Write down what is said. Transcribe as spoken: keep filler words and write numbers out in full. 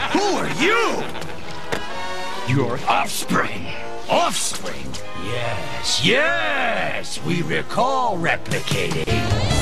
Who are you? Your offspring. Offspring? Yes, yes, we recall replicating.